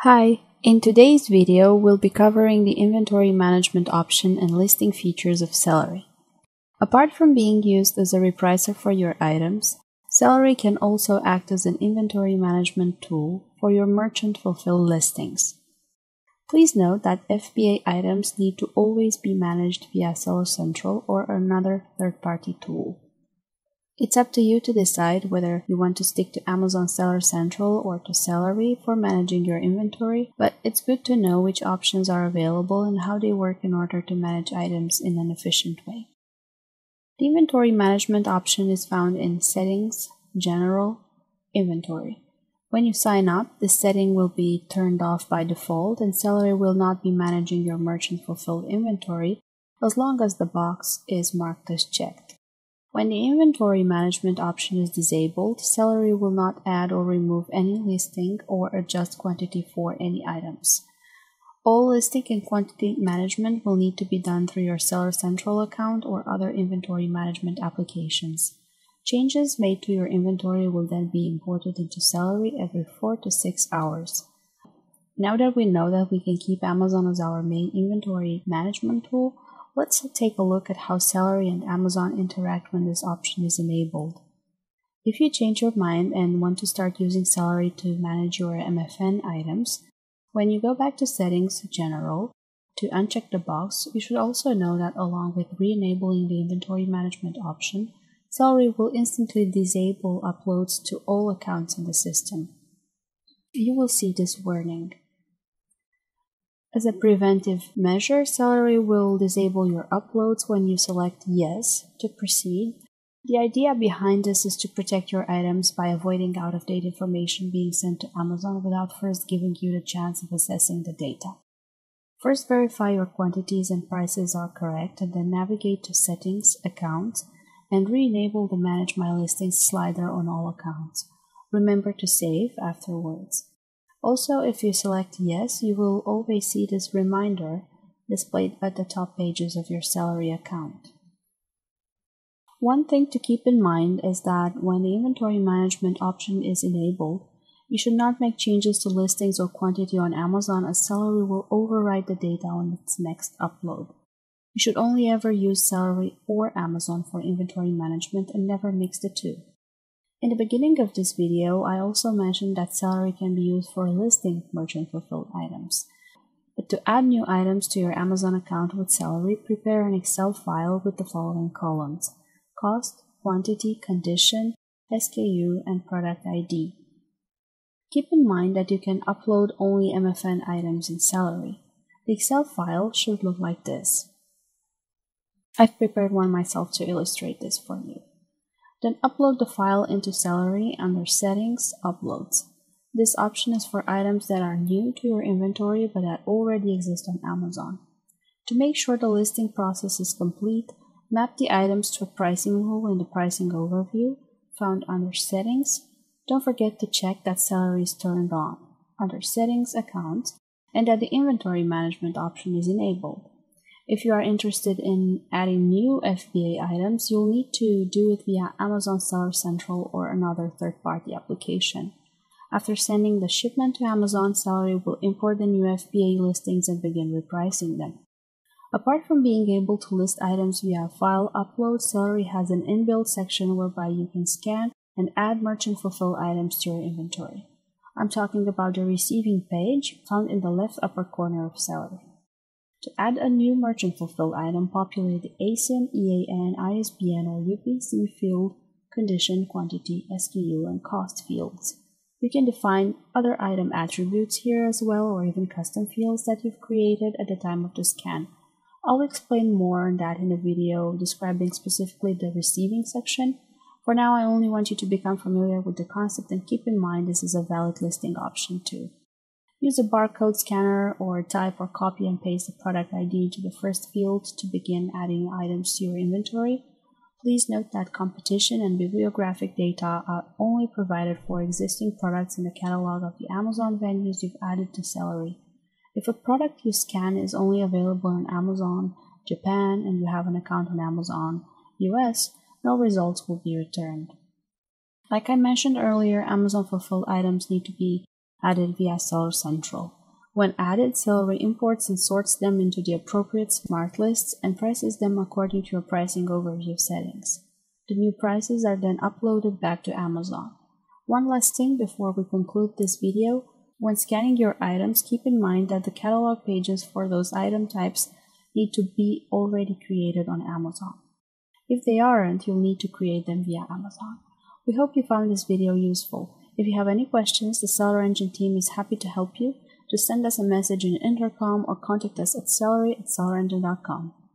Hi, in today's video we'll be covering the inventory management option and listing features of Sellery. Apart from being used as a repricer for your items, Sellery can also act as an inventory management tool for your merchant fulfilled listings. Please note that FBA items need to always be managed via Seller Central or another third-party tool. It's up to you to decide whether you want to stick to Amazon Seller Central or to Sellery for managing your inventory, but it's good to know which options are available and how they work in order to manage items in an efficient way. The inventory management option is found in Settings, General, Inventory. When you sign up, this setting will be turned off by default and Sellery will not be managing your merchant fulfilled inventory as long as the box is marked as checked. When the inventory management option is disabled, Sellery will not add or remove any listing or adjust quantity for any items. All listing and quantity management will need to be done through your Seller Central account or other inventory management applications. Changes made to your inventory will then be imported into Sellery every 4 to 6 hours. Now that we know that we can keep Amazon as our main inventory management tool, let's take a look at how Sellery and Amazon interact when this option is enabled. If you change your mind and want to start using Sellery to manage your MFN items, when you go back to Settings, General, to uncheck the box, you should also know that along with re-enabling the inventory management option, Sellery will instantly disable uploads to all accounts in the system. You will see this warning. As a preventive measure, Sellery will disable your uploads when you select Yes to proceed. The idea behind this is to protect your items by avoiding out-of-date information being sent to Amazon without first giving you the chance of assessing the data. First, verify your quantities and prices are correct, and then navigate to Settings, Accounts, and re-enable the Manage My Listings slider on all accounts. Remember to save afterwards. Also, if you select Yes, you will always see this reminder displayed at the top pages of your Sellery account. One thing to keep in mind is that when the inventory management option is enabled, you should not make changes to listings or quantity on Amazon, as Sellery will override the data on its next upload. You should only ever use Sellery or Amazon for inventory management and never mix the two. In the beginning of this video, I also mentioned that Sellery can be used for listing merchant fulfilled items. But to add new items to your Amazon account with Sellery, prepare an Excel file with the following columns: cost, quantity, condition, SKU, and product ID. Keep in mind that you can upload only MFN items in Sellery. The Excel file should look like this. I've prepared one myself to illustrate this for you. Then upload the file into Sellery under Settings, Uploads. This option is for items that are new to your inventory but that already exist on Amazon. To make sure the listing process is complete, map the items to a pricing rule in the Pricing Overview, found under Settings. Don't forget to check that Sellery is turned on, under Settings, Accounts, and that the Inventory Management option is enabled. If you are interested in adding new FBA items, you'll need to do it via Amazon Seller Central or another third-party application. After sending the shipment to Amazon, Sellery will import the new FBA listings and begin repricing them. Apart from being able to list items via file upload, Sellery has an inbuilt section whereby you can scan and add merchant fulfilled items to your inventory. I'm talking about the receiving page found in the left upper corner of Sellery. To add a new merchant fulfilled item, populate the ASIN, EAN, ISBN, or UPC field, condition, quantity, SKU, and cost fields. You can define other item attributes here as well, or even custom fields that you've created at the time of the scan. I'll explain more on that in a video describing specifically the receiving section. For now, I only want you to become familiar with the concept and keep in mind this is a valid listing option too. Use a barcode scanner or type or copy and paste the product ID to the first field to begin adding items to your inventory. Please note that competition and bibliographic data are only provided for existing products in the catalog of the Amazon venues you've added to Sellery. If a product you scan is only available on Amazon Japan and you have an account on Amazon US, no results will be returned. Like I mentioned earlier, Amazon fulfilled items need to be added via Seller Central. When added, Sellery imports and sorts them into the appropriate smart lists and prices them according to your pricing overview settings. The new prices are then uploaded back to Amazon. One last thing before we conclude this video, when scanning your items, keep in mind that the catalog pages for those item types need to be already created on Amazon. If they aren't, you'll need to create them via Amazon. We hope you found this video useful. If you have any questions, the SellerEngine team is happy to help you. Just send us a message in Intercom or contact us at Sellery@sellerengine.com.